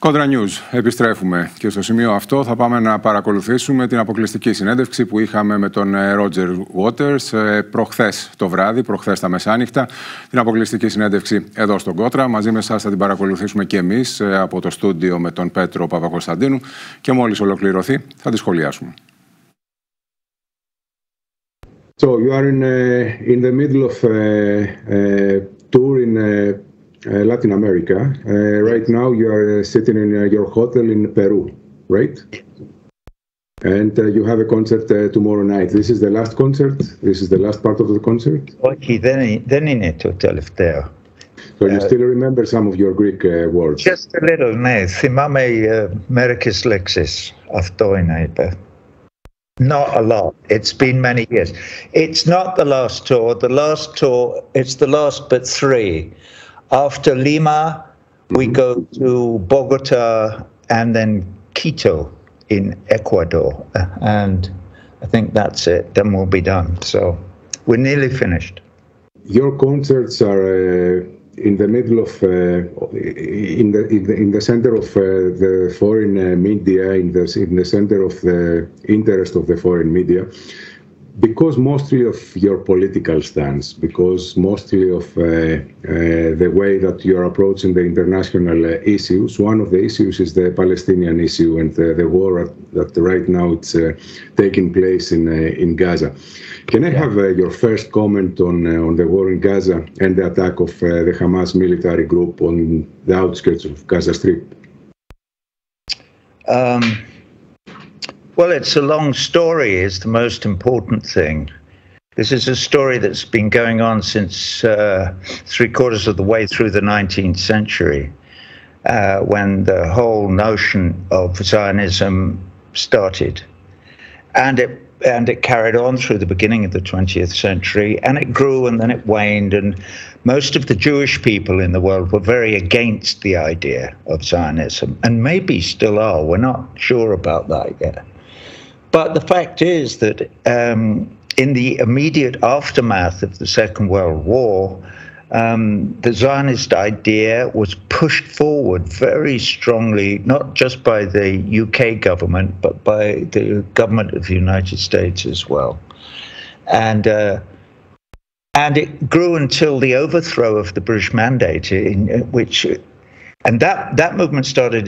Κόντρα News, επιστρέφουμε και στο σημείο αυτό θα πάμε να παρακολουθήσουμε την αποκλειστική συνέντευξη που είχαμε με τον Roger Waters προχθές το βράδυ, προχθές τα μεσάνυχτα. Την αποκλειστική συνέντευξη εδώ στον Κότρα. Μαζί με σας θα την παρακολουθήσουμε και εμείς από το στούντιο με τον Πέτρο Παπακοσταντίνου και μόλις ολοκληρωθεί θα τη σχολιάσουμε. So you are in the middle of tour in Latin America. Right now you are sitting in your hotel in Peru, right? And you have a concert tomorrow night. This is the last concert? This is the last part of the concert? Okay, then in a hotel there. So you still remember some of your Greek words? Just a little, ναι. Θυμάμαι μερικές λέξεις. Αυτό είναι είπε. Not a lot. It's been many years. It's not the last tour. The last tour, it's the last but three. After Lima, we go to Bogota and then Quito in Ecuador. And I think that's it. Then we'll be done. So we're nearly finished. Your concerts are in the middle of, in the center of the foreign media, in the center of the interest of the foreign media. Because mostly of your political stance, because mostly of the way that you're approaching the international issues, one of the issues is the Palestinian issue and the war that right now it's taking place in Gaza. Can I have your first comment on the war in Gaza and the attack of the Hamas military group on the outskirts of Gaza Strip? Well, it's a long story, is the most important thing. This is a story that's been going on since three-quarters of the way through the 19th century, when the whole notion of Zionism started. And it carried on through the beginning of the 20th century, and it grew and then it waned, and most of the Jewish people in the world were very against the idea of Zionism, and maybe still are. We're not sure about that yet. But the fact is that in the immediate aftermath of the Second World War, the Zionist idea was pushed forward very strongly, not just by the UK government, but by the government of the United States as well. And it grew until the overthrow of the British Mandate, and that movement started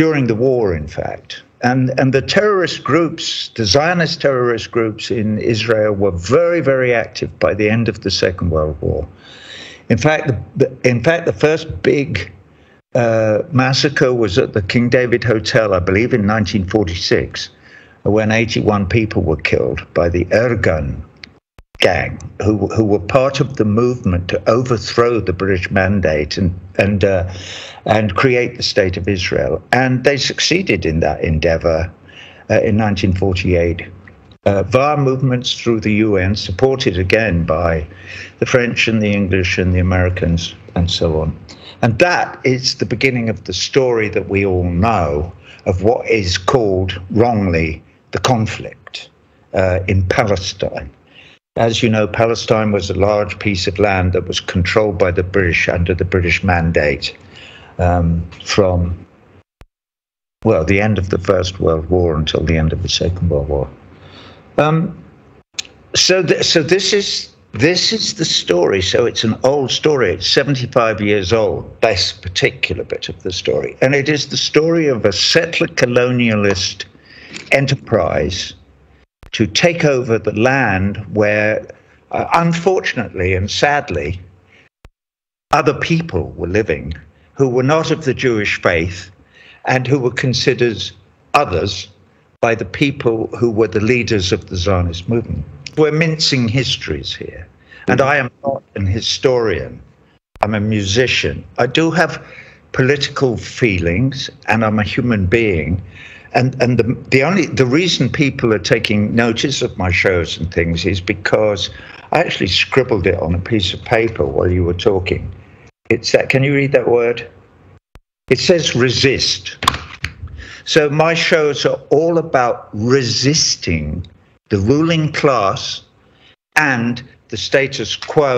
during the war, in fact. And the terrorist groups, the Zionist terrorist groups in Israel were very, very active by the end of the Second World War. In fact, the first big massacre was at the King David Hotel, I believe, in 1946, when 81 people were killed by the Ergun gang, who were part of the movement to overthrow the British Mandate and create the State of Israel. And they succeeded in that endeavor in 1948 via movements through the UN, supported again by the French and the English and the Americans and so on. And that is the beginning of the story that we all know of what is called wrongly the conflict in Palestine. As you know, Palestine was a large piece of land that was controlled by the British under the British Mandate from, well, the end of the First World War until the end of the Second World War. So this is the story. So it's an old story. It's 75 years old, this particular bit of the story. And it is the story of a settler colonialist enterprise to take over the land where, unfortunately and sadly, other people were living who were not of the Jewish faith and who were considered others by the people who were the leaders of the Zionist movement. We're mincing histories here, and I am not an historian. I'm a musician. I do have political feelings, and I'm a human being. And the reason people are taking notice of my shows and things is because I actually scribbled it on a piece of paper while you were talking. It's that, can you read that word? It says resist. So my shows are all about resisting the ruling class and the status quo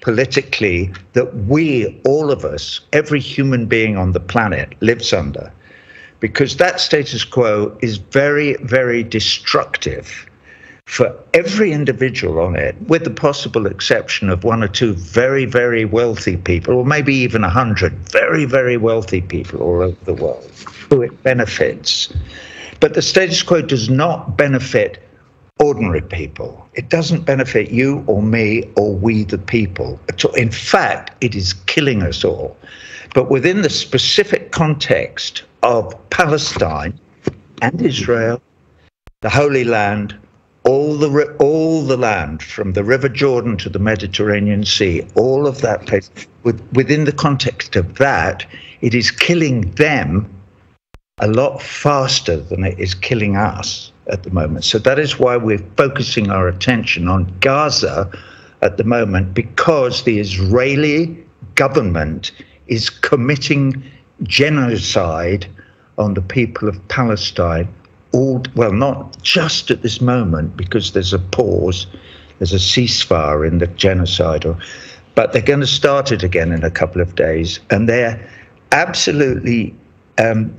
politically that we, all of us, every human being on the planet lives under, because that status quo is very, very destructive for every individual on it, with the possible exception of one or two very, very wealthy people, or maybe even 100 very, very wealthy people all over the world who it benefits. But the status quo does not benefit ordinary people. It doesn't benefit you or me or we the people at all. In fact, it is killing us all. But within the specific context of Palestine and Israel, the Holy Land, all the land from the River Jordan to the Mediterranean Sea, all of that place, within the context of that, it is killing them a lot faster than it is killing us at the moment. So that is why we're focusing our attention on Gaza at the moment, because the Israeli government is committing genocide on the people of Palestine. Well, not just at this moment, because there's a pause, there's a ceasefire in the genocide, but they're going to start it again in a couple of days. And they're absolutely, the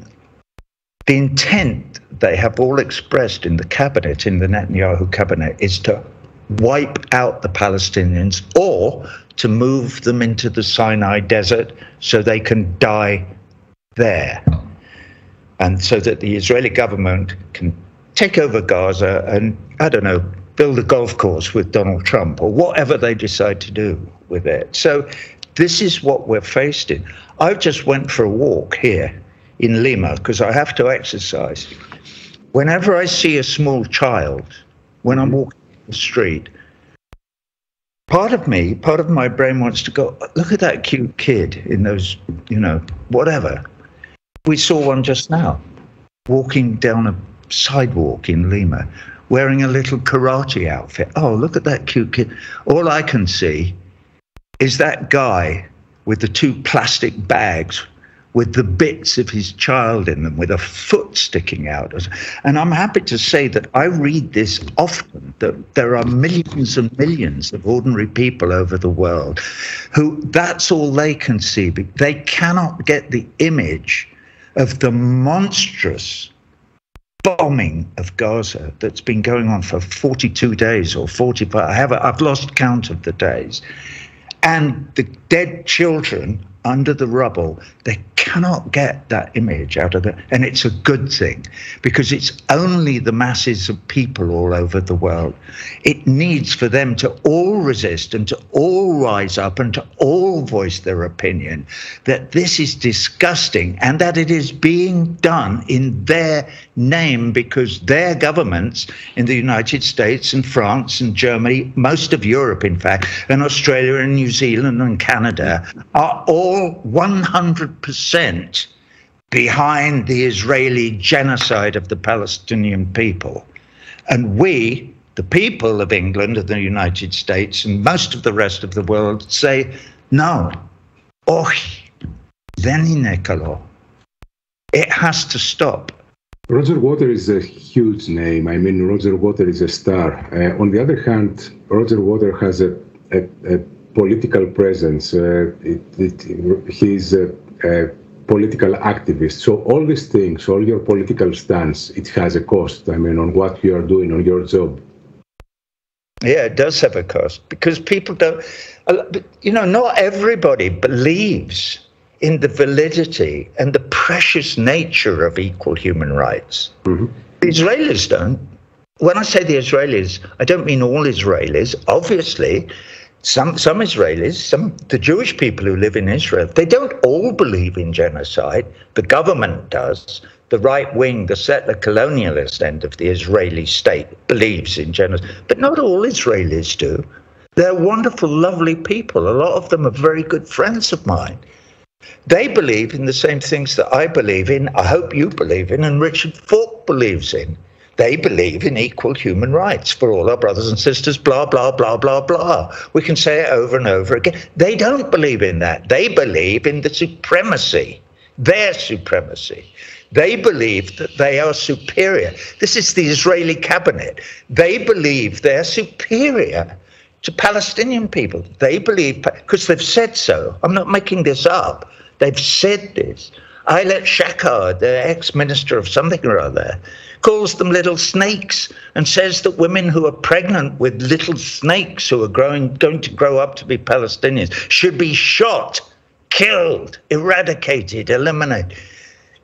intent they have all expressed in the cabinet, in the Netanyahu cabinet, is to wipe out the Palestinians or to move them into the Sinai desert so they can die there. And so that the Israeli government can take over Gaza and, I don't know, build a golf course with Donald Trump or whatever they decide to do with it. So this is what we're faced in. I just went for a walk here in Lima because I have to exercise. Whenever I see a small child, when I'm walking the street, part of my brain wants to go, look at that cute kid in those, you know, whatever. We saw one just now, walking down a sidewalk in Lima, wearing a little karate outfit. Oh, look at that cute kid. All I can see is that guy with the two plastic bags with the bits of his child in them, with a foot sticking out. And I'm happy to say that I read this often, that there are millions and millions of ordinary people over the world who that's all they can see. They cannot get the image of the monstrous bombing of Gaza that's been going on for 42 days or 45. I've lost count of the days. And the dead children under the rubble, they cannot get that image out of it. And it's a good thing, because it's only the masses of people all over the world. It needs for them to all resist and to all rise up and to all voice their opinion that this is disgusting and that it is being done in their name, because their governments in the United States and France and Germany, most of Europe, in fact, and Australia and New Zealand and Canada are all 100% behind the Israeli genocide of the Palestinian people. And we, the people of England and the United States and most of the rest of the world, say, no, it has to stop. Roger Waters is a huge name. I mean, Roger Waters is a star. On the other hand, Roger Waters has a political presence. He's a political activist. So all these things, all your political stance, it has a cost, I mean, on what you are doing, on your job. Yeah, it does have a cost, because people don't, you know, not everybody believes in the validity and the precious nature of equal human rights. Mm-hmm. The Israelis don't. When I say the Israelis, I don't mean all Israelis, obviously. Some Israelis, the Jewish people who live in Israel, they don't all believe in genocide. The government does. The right wing, the settler colonialist end of the Israeli state believes in genocide. But not all Israelis do. They're wonderful, lovely people. A lot of them are very good friends of mine. They believe in the same things that I believe in, I hope you believe in, and Richard Falk believes in. They believe in equal human rights for all our brothers and sisters, blah, blah, blah, blah, blah. We can say it over and over again. They don't believe in that. They believe in the supremacy, their supremacy. They believe that they are superior. This is the Israeli cabinet. They believe they're superior to Palestinian people. They believe, because they've said so. I'm not making this up. They've said this. Ayelet Shakar, the ex-minister of something or other, calls them little snakes and says that women who are pregnant with little snakes who are going to grow up to be Palestinians should be shot, killed, eradicated, eliminated.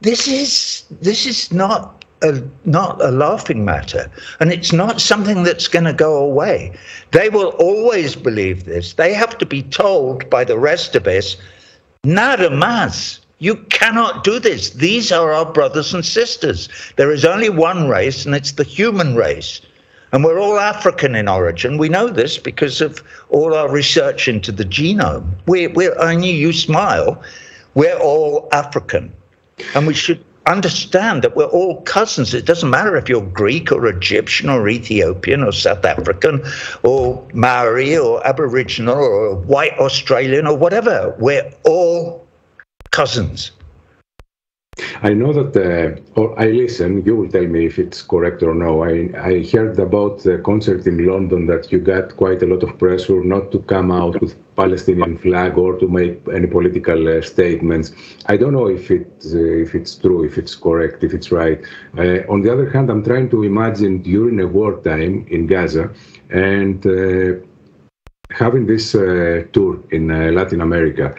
This is not a laughing matter, and it's not something that's going to go away. They will always believe this. They have to be told by the rest of us, nada más. You cannot do this. These are our brothers and sisters. There is only one race, and it's the human race. And we're all African in origin. We know this because of all our research into the genome. We're only, you smile, we're all African. And we should understand that we're all cousins. It doesn't matter if you're Greek or Egyptian or Ethiopian or South African or Maori or Aboriginal or white Australian or whatever. We're all cousins. I know that, or I listen, you will tell me if it's correct or no. I heard about the concert in London that you got quite a lot of pressure not to come out with Palestinian flag or to make any political statements. I don't know if it's true, if it's correct, if it's right. On the other hand, I'm trying to imagine during a wartime in Gaza and having this tour in Latin America.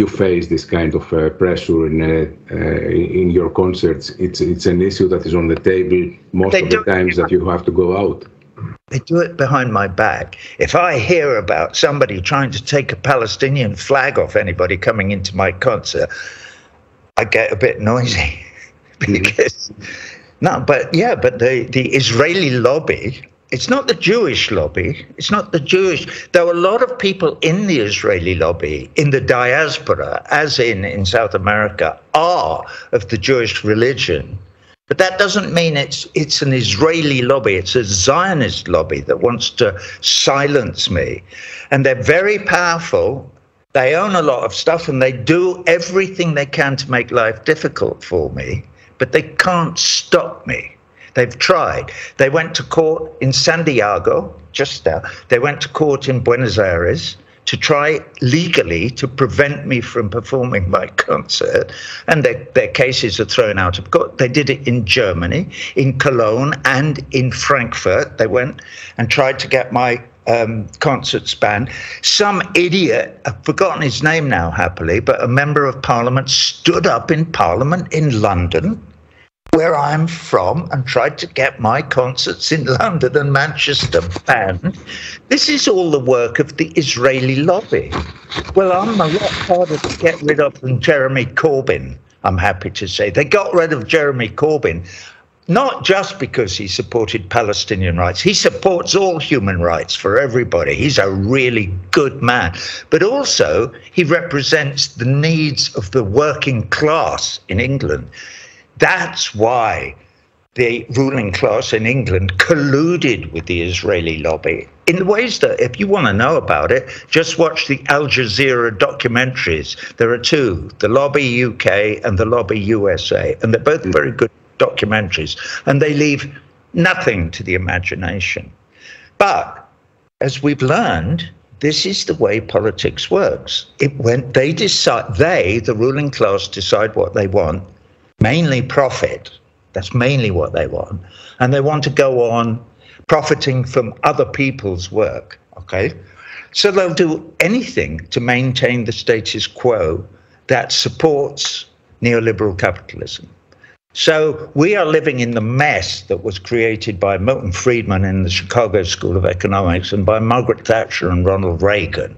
You face this kind of pressure in your concerts. It's an issue that is on the table most of the times that you have to go out. They do it behind my back. If I hear about somebody trying to take a Palestinian flag off anybody coming into my concert, I get a bit noisy. Because, but the Israeli lobby, it's not the Jewish lobby. It's not the Jewish. There were a lot of people in the Israeli lobby, in the diaspora, as in South America, are of the Jewish religion. But that doesn't mean it's an Israeli lobby. It's a Zionist lobby that wants to silence me. And they're very powerful. They own a lot of stuff, and they do everything they can to make life difficult for me. But they can't stop me. They've tried. They went to court in Santiago, just now. They went to court in Buenos Aires to try legally to prevent me from performing my concert. And their cases are thrown out of court. They did it in Germany, in Cologne, and in Frankfurt. They went and tried to get my concerts banned. Some idiot, I've forgotten his name now, happily, but a member of parliament stood up in parliament in London, where I'm from, and tried to get my concerts in London and Manchester banned. This is all the work of the Israeli lobby. Well, I'm a lot harder to get rid of than Jeremy Corbyn, I'm happy to say. They got rid of Jeremy Corbyn, not just because he supported Palestinian rights. He supports all human rights for everybody. He's a really good man. But also, he represents the needs of the working class in England. That's why the ruling class in England colluded with the Israeli lobby in the ways that, if you want to know about it, just watch the Al Jazeera documentaries. There are two, The Lobby UK and The Lobby USA, and they're both very good documentaries, and they leave nothing to the imagination. But as we've learned, this is the way politics works. The ruling class, decide what they want. Mainly profit. That's mainly what they want. And they want to go on profiting from other people's work, okay? So they'll do anything to maintain the status quo that supports neoliberal capitalism. So we are living in the mess that was created by Milton Friedman in the Chicago School of Economics and by Margaret Thatcher and Ronald Reagan,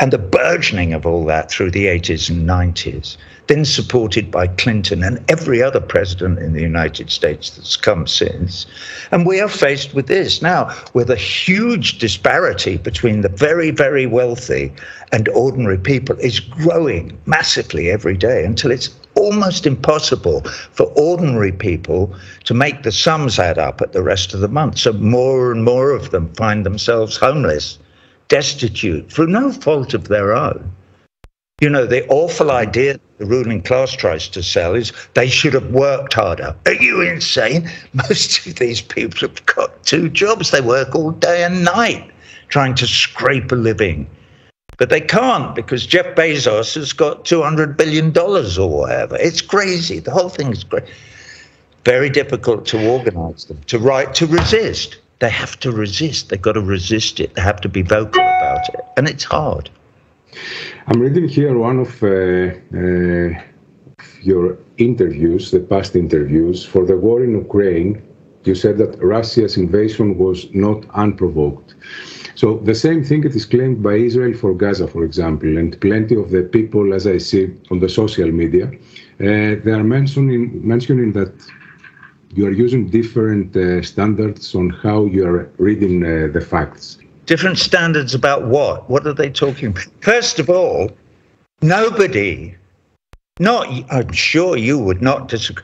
and the burgeoning of all that through the 80s and 90s, then supported by Clinton and every other president in the United States that's come since. And we are faced with this now, with a huge disparity between the very, very wealthy and ordinary people is growing massively every day until it's almost impossible for ordinary people to make the sums add up at the rest of the month. So more and more of them find themselves homeless, destitute, through no fault of their own. You know, the awful idea the ruling class tries to sell is they should have worked harder. Are you insane? Most of these people have got two jobs. They work all day and night. trying to scrape a living. But they can't, because Jeff Bezos has got $200 billion or whatever. It's crazy. The whole thing is crazy. Very difficult to organize them, to write, to resist. They have to resist. They've got to resist it. They have to be vocal about it. And it's hard. I'm reading here one of your interviews, the past interviews. For the war in Ukraine, you said that Russia's invasion was not unprovoked. So the same thing it is claimed by Israel for Gaza, for example, and plenty of the people, as I see on the social media, they are mentioning that you are using different standards on how you are reading the facts. Different standards about what? What are they talking about? First of all, nobody, not, I'm sure you would not disagree,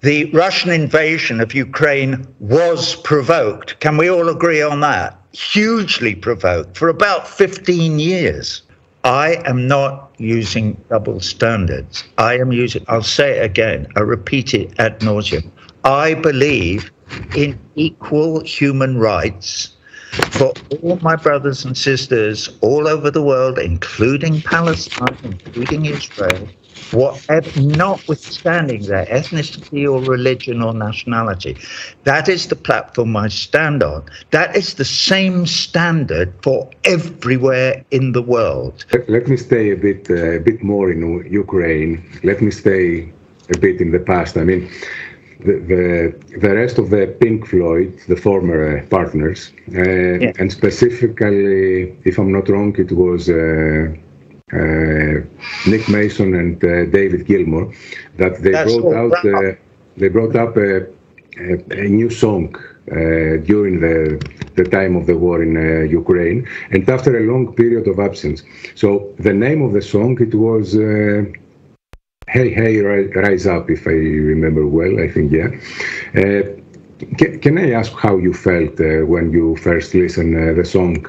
the Russian invasion of Ukraine was provoked. Can we all agree on that? Hugely provoked for about 15 years. I am not using double standards. I am using, I'll say it again, I repeat it ad nauseum. I believe in equal human rights for all my brothers and sisters all over the world, including Palestine, including Israel, whatever, notwithstanding their ethnicity or religion or nationality. That is the platform I stand on. That is the same standard for everywhere in the world. Let me stay a bit more in Ukraine. Let me stay a bit in the past. I mean, the rest of the Pink Floyd, the former partners, yeah. And specifically, if I'm not wrong, it was Nick Mason and David Gilmour, that they brought up a new song during the time of the war in Ukraine, and after a long period of absence. So the name of the song, it was Hey Hey Rise Up, if I remember well, I think, yeah. Can I ask how you felt when you first listened to the song?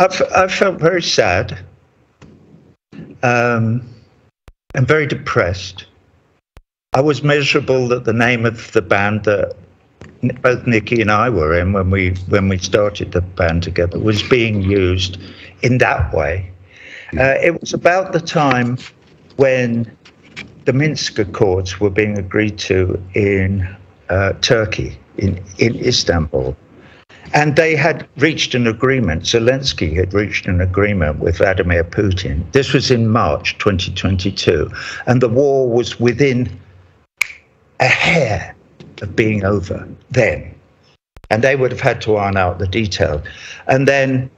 I felt very sad. I'm very depressed. I was miserable that the name of the band that both Nicky and I were in when we started the band together was being used in that way. It was about the time when the Minsk Accords were being agreed to in Turkey, in Istanbul. And they had reached an agreement. Zelensky had reached an agreement with Vladimir Putin. This was in March 2022. And the war was within a hair of being over then. And they would have had to iron out the detail. And then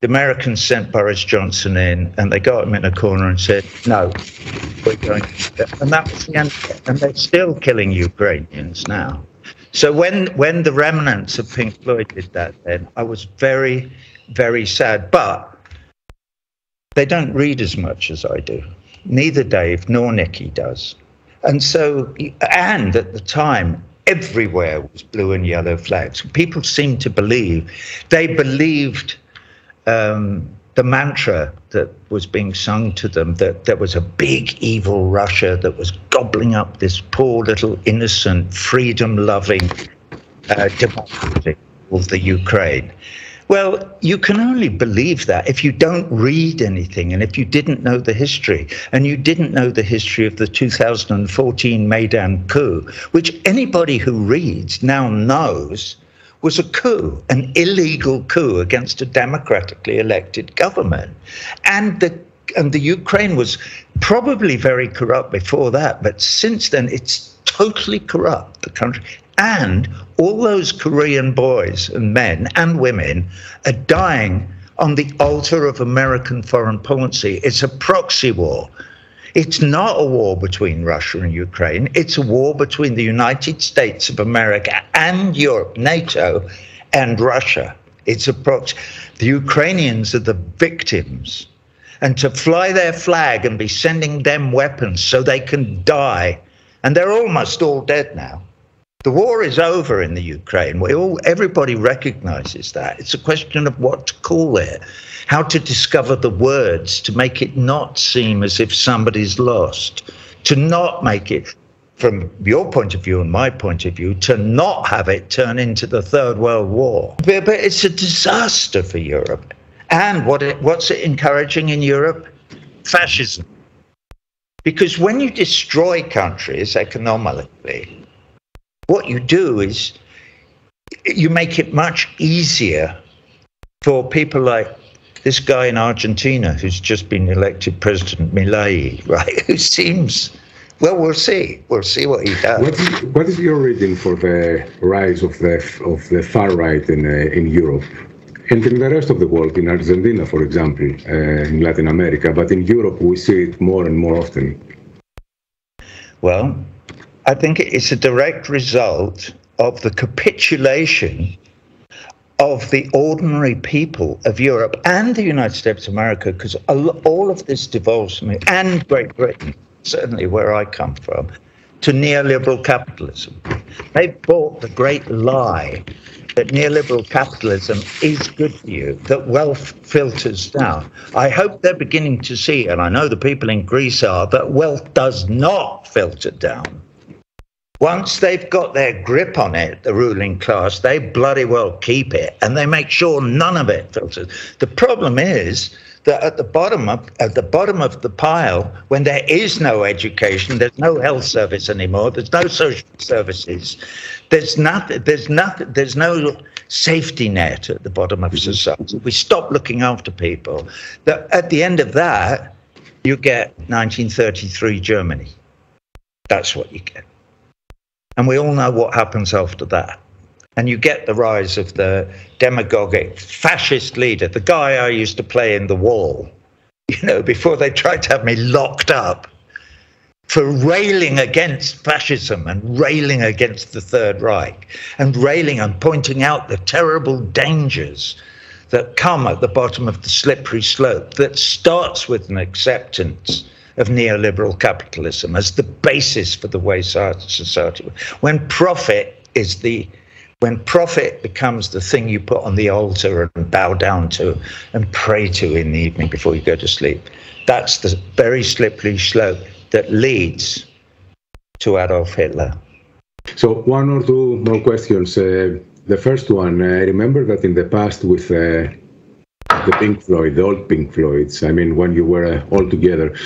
the Americans sent Boris Johnson in, and they got him in a corner and said, no, we're going to. And that was the end of it. And they're still killing Ukrainians now. So when the remnants of Pink Floyd did that then, I was very, very sad. But they don't read as much as I do. Neither Dave nor Nicky does. And so, and at the time, everywhere was blue and yellow flags. People seemed to believe, they believed the mantra that was being sung to them, that there was a big evil Russia that was gobbling up this poor little innocent, freedom-loving democracy of the Ukraine. Well, you can only believe that if you don't read anything and if you didn't know the history, and you didn't know the history of the 2014 Maidan coup, which anybody who reads now knows was a coup, an illegal coup against a democratically elected government. And the Ukraine was probably very corrupt before that, but since then it's totally corrupt, the country. And all those Korean boys and men and women are dying on the altar of American foreign policy. It's a proxy war. It's not a war between Russia and Ukraine. It's a war between the United States of America and Europe, NATO, and Russia. It's a proxy. The Ukrainians are the victims. And to fly their flag and be sending them weapons so they can die, and they're almost all dead now. The war is over in the Ukraine. Everybody recognizes that. It's a question of what to call it, how to discover the words to make it not seem as if somebody's lost, to not make it. from your point of view and my point of view, to not have it turn into the Third World War. But it's a disaster for Europe. And what's it encouraging in Europe? Fascism. Because when you destroy countries economically, what you do is you make it much easier for people like this guy in Argentina who's just been elected president, Milei, right? Who seems, well, we'll see. We'll see what he does. What is your reading for the rise of the far right in Europe? And in the rest of the world, in Argentina, for example, in Latin America, but in Europe we see it more and more often. Well, I think it's a direct result of the capitulation of the ordinary people of Europe and the United States of America, because all of this devolves from me, and Great Britain, certainly where I come from, to neoliberal capitalism. They've bought the great lie that neoliberal capitalism is good for you, that wealth filters down. I hope they're beginning to see, and I know the people in Greece are, that wealth does not filter down. Once they've got their grip on it, the ruling class, they bloody well keep it, and they make sure none of it filters. The problem is that at the bottom of the pile, when there is no education, there's no health service anymore, there's no social services, there's no safety net at the bottom of society. We stop looking after people. At the end of that, you get 1933 Germany. That's what you get. And we all know what happens after that. And you get the rise of the demagogic fascist leader, the guy I used to play in The Wall, you know, before they tried to have me locked up for railing against fascism and railing against the Third Reich and railing and pointing out the terrible dangers that come at the bottom of the slippery slope that starts with an acceptance of neoliberal capitalism as the basis for the way society works. When profit becomes the thing you put on the altar and bow down to and pray to in the evening before you go to sleep, that's the very slippery slope that leads to Adolf Hitler. So one or two more questions. The first one, I remember that in the past with the Pink Floyd, the old Pink Floyds, I mean, when you were all together,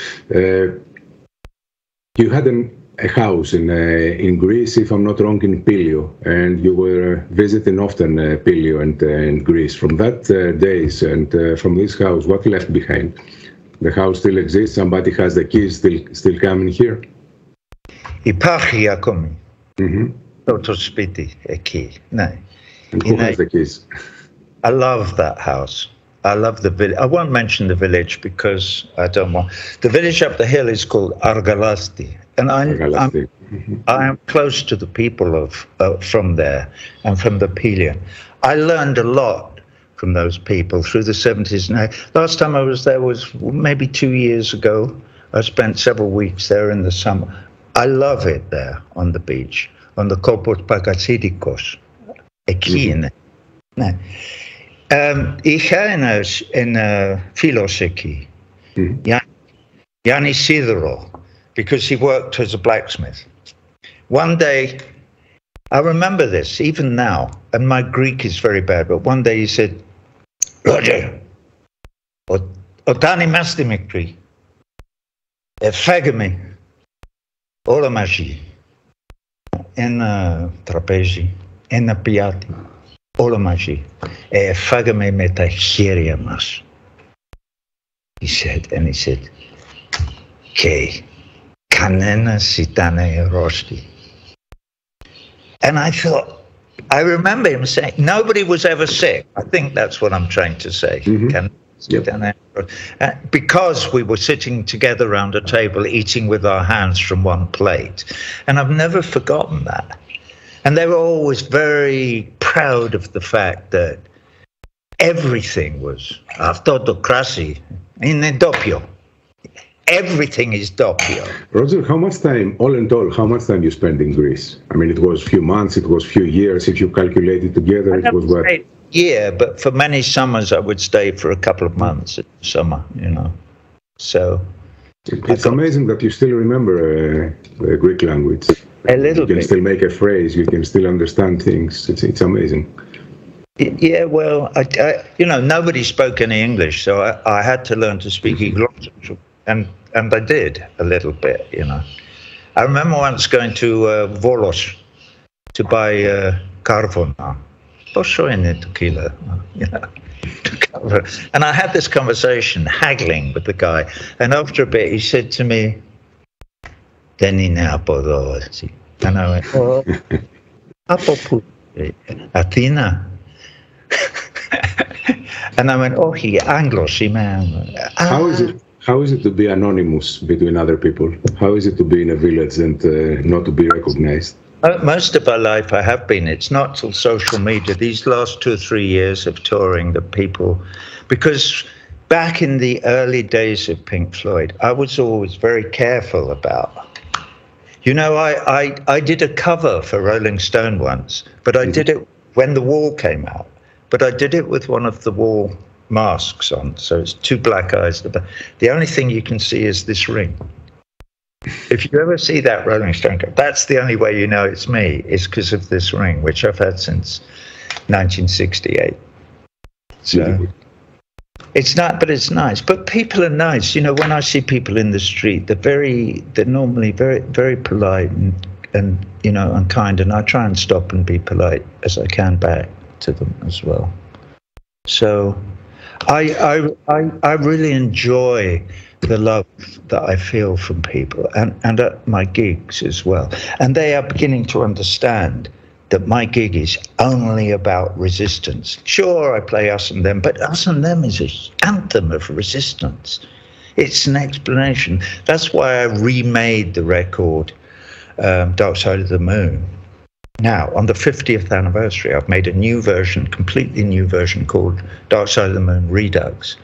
you had a house in Greece, if I'm not wrong, in Pelion, and you were visiting often Pelion and Greece. From that days and from this house, what left behind? The house still exists. Somebody has the keys. Still coming here. Υπάρχει ακόμη. Το σπίτι εκεί. Ναι. And who has the keys? I love that house. I love the village. I won't mention the village because I don't want. The village up the hill is called Argalasti, and I am close to the people from there and from the Pelion. I learned a lot from those people through the 70s. And last time I was there was maybe 2 years ago. I spent several weeks there in the summer. I love it there on the beach, on the Kopos Pagasidikos, a key in it. Είχα ένα φίλος εκεί, Γιάννη Σίδωρο, because he worked as a blacksmith. One day, I remember this even now, and my Greek is very bad, but one day he said, Roger, όταν είμαστε μικροί, φάγαμε όλα μαζί, ένα τραπέζι, ένα πιάτι. Όλα μαζί. Φάγαμε με τα χέρια μας. He said, and he said, okay, κανένας ήταν αρρώστη. And I thought, I remember him saying, nobody was ever sick. I think that's what I'm trying to say. Because we were sitting together around a table, eating with our hands from one plate. And I've never forgotten that. And they were always very proud of the fact that everything was autocracy in doppio. Everything is doppio. Roger, how much time you spent in Greece? I mean, it was few months, it was few years. If you calculate it together, it was what? Yeah, but for many summers I would stay for a couple of months in summer, you know. So It's amazing that you still remember the Greek language. A little bit. You can still make a phrase. You can still understand things. It's amazing. Yeah, well, I, you know, nobody spoke any English, so I had to learn to speak Iglotos, and I did a little bit, you know. I remember once going to Volos to buy carvona, tequila, you know, and I had this conversation, haggling with the guy, and after a bit he said to me, and I went, oh, Athena. And I went, oh, he Anglos, man. How is it to be anonymous between other people? How is it to be in a village and not to be recognized? Most of my life I have been. It's not till social media, these last 2 or 3 years of touring, that people, because back in the early days of Pink Floyd, I was always very careful about. You know, I did a cover for Rolling Stone once, but I did it when The Wall came out. But I did it with one of The Wall masks on, so it's two black eyes. The only thing you can see is this ring. If you ever see that Rolling Stone cover, that's the only way you know it's me, is because of this ring, which I've had since 1968. So it's not, but it's nice. But people are nice. You know, when I see people in the street, they're normally very, very polite and you know, and kind. And I try and stop and be polite as I can back to them as well. So I really enjoy the love that I feel from people, and at my gigs as well. And they are beginning to understand that my gig is only about resistance. Sure, I play Us and Them, but Us and Them is an anthem of resistance. It's an explanation. That's why I remade the record Dark Side of the Moon. Now, on the 50th anniversary, I've made a new version, completely new version, called Dark Side of the Moon Redux.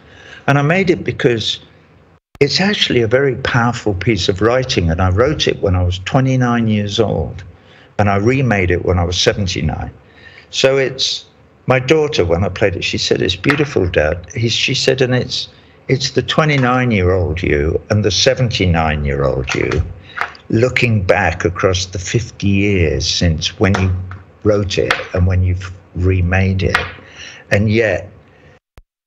And I made it because it's actually a very powerful piece of writing, and I wrote it when I was 29 years old, and I remade it when I was 79. So it's, my daughter, when I played it, she said, it's beautiful, Dad. She said, and it's the 29-year-old you and the 79-year-old you, looking back across the 50 years since when you wrote it and when you've remade it. And yet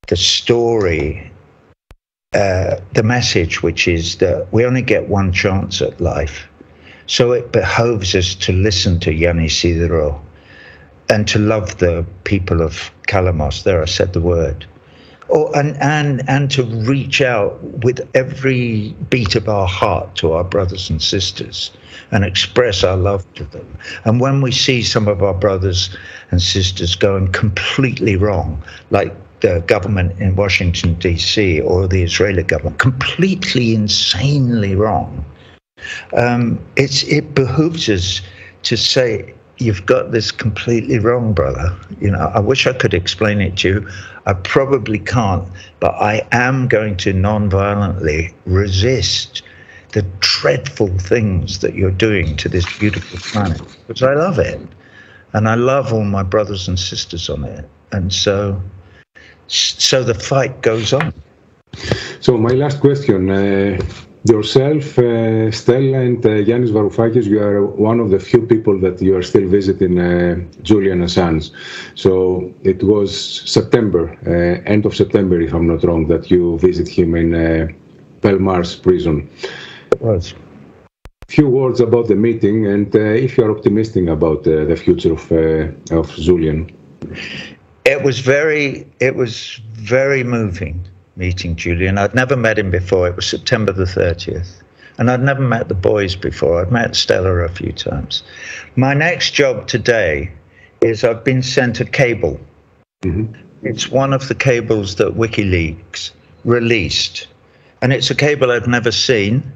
the story, the message, which is that we only get one chance at life, so it behoves us to listen to Yanis Varoufakis and to love the people of Kalamos, there I said the word, and to reach out with every beat of our heart to our brothers and sisters and express our love to them. And when we see some of our brothers and sisters going completely wrong, like the government in Washington, D.C., or the Israeli government, completely insanely wrong, it behooves us to say, you've got this completely wrong, brother. You know, I wish I could explain it to you. I probably can't, but I am going to non-violently resist the dreadful things that you're doing to this beautiful planet, because I love it. And I love all my brothers and sisters on it. And so the fight goes on. So my last question, yourself, Stella, and Yanis Varoufakis, you are one of the few people that you are still visiting Julian Assange. So it was September, end of September, if I'm not wrong, that you visit him in Belmarsh prison. It was. Few words about the meeting, and if you are optimistic about the future of Julian. It was very moving, meeting Julian. I'd never met him before. It was September the 30th. And I'd never met the boys before. I'd met Stella a few times. My next job today is I've been sent a cable. It's one of the cables that WikiLeaks released. And it's a cable I've never seen.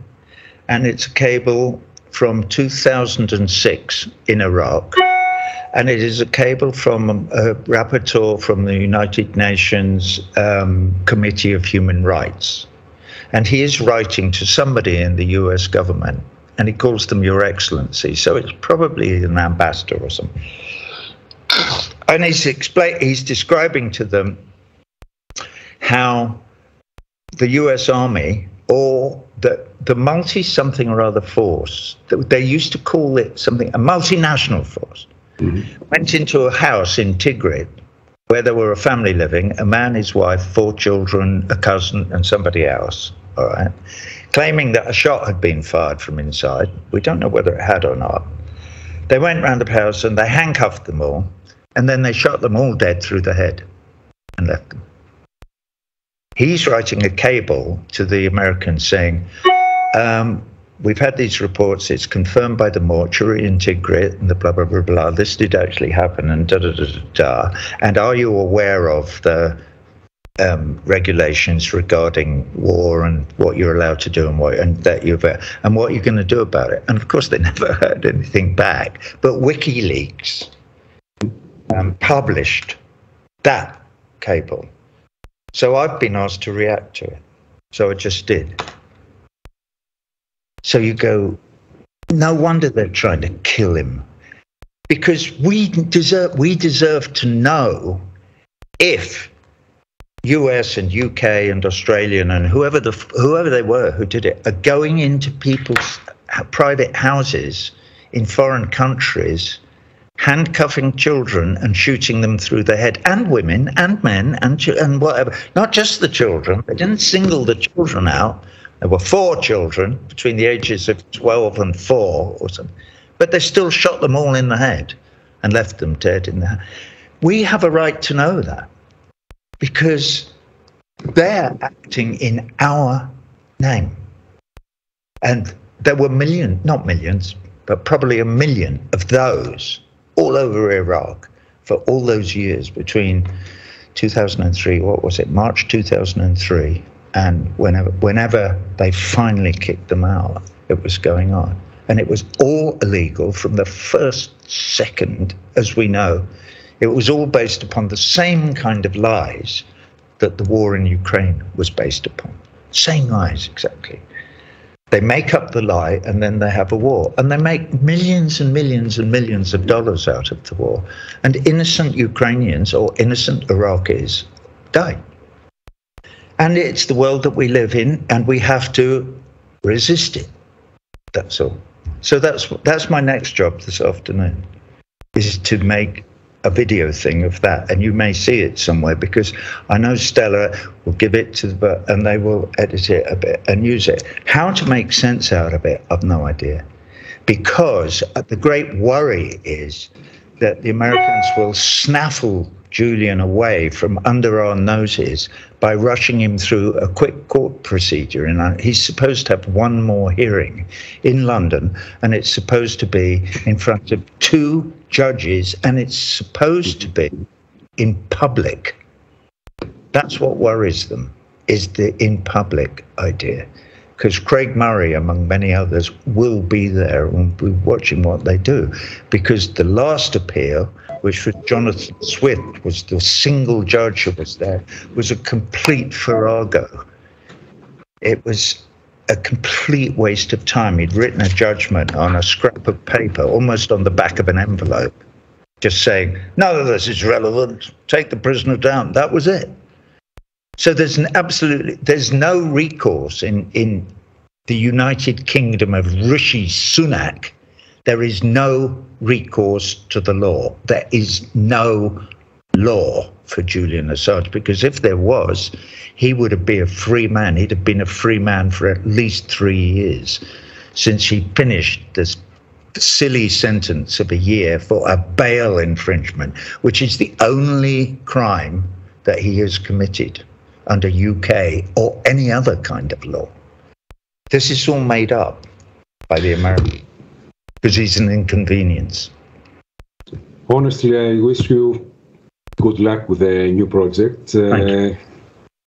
And it's a cable from 2006 in Iraq. And it is a cable from a rapporteur from the United Nations Committee of Human Rights. And he is writing to somebody in the US government, and he calls them Your Excellency. So it's probably an ambassador or something. And he's describing to them how the US Army, or the the multi-something or other force, they used to call it something, a multinational force, went into a house in Tigrid where there were a family living, a man, his wife, four children, a cousin, and somebody else, all right, claiming that a shot had been fired from inside. We don't know whether it had or not. They went round the house and they handcuffed them all, and then they shot them all dead through the head and left them. He's writing a cable to the Americans saying, we've had these reports, it's confirmed by the mortuary in Tigray, and the blah, blah, blah, blah, this did actually happen, and da, da, da, da, da. And are you aware of the regulations regarding war and what you're allowed to do and what, and what you're going to do about it? And of course, they never heard anything back. But WikiLeaks published that cable. So I've been asked to react to it. So I just did. So you go, no wonder they're trying to kill him, because we deserve to know if US and UK and Australian and whoever they were who did it are going into people's private houses in foreign countries, handcuffing children and shooting them through the head, and women and men and whatever. Not just the children. They didn't single the children out. There were four children between the ages of 12 and 4 or something. But they still shot them all in the head and left them dead in the head. We have a right to know that, because they're acting in our name. And there were millions, not millions, but probably a million of those all over Iraq for all those years between 2003, what was it, March 2003, and whenever they finally kicked them out, it was going on. And it was all illegal from the first second, as we know. It was all based upon the same kind of lies that the war in Ukraine was based upon. Same lies, exactly. They make up the lie and then they have a war. And they make millions and millions and millions of dollars out of the war. And innocent Ukrainians or innocent Iraqis die. And it's the world that we live in, and we have to resist it. That's all. So that's my next job this afternoon, is to make a video thing of that. And you may see it somewhere, because I know Stella will give it to the, and they will edit it a bit and use it. How to make sense out of it, I've no idea. Because the great worry is that the Americans will snaffle Julian away from under our noses by rushing him through a quick court procedure. And he's supposed to have one more hearing in London, and it's supposed to be in front of two judges, and it's supposed to be in public. That's what worries them, is the in public idea. Because Craig Murray, among many others, will be there and be watching what they do. Because the last appeal, which was Jonathan Swift, was the single judge who was there, was a complete farrago. It was a complete waste of time. He'd written a judgment on a scrap of paper, almost on the back of an envelope, just saying, none of this is relevant, take the prisoner down. That was it. So there's no recourse in the United Kingdom of Rishi Sunak. There is no recourse to the law. There is no law for Julian Assange, because if there was, he would be a free man. He'd have been a free man for at least 3 years, since he finished this silly sentence of a year for a bail infringement, which is the only crime that he has committed under UK or any other kind of law. This is all made up by the Americans, because he's an inconvenience. Honestly, I wish you good luck with the new project.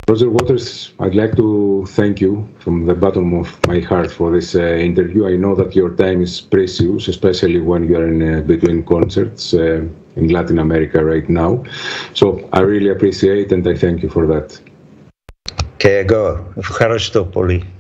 Roger Waters, I'd like to thank you from the bottom of my heart for this interview. I know that your time is precious, especially when you're in between concerts in Latin America right now. So I really appreciate and I thank you for that. Και εγώ. Ευχαριστώ πολύ.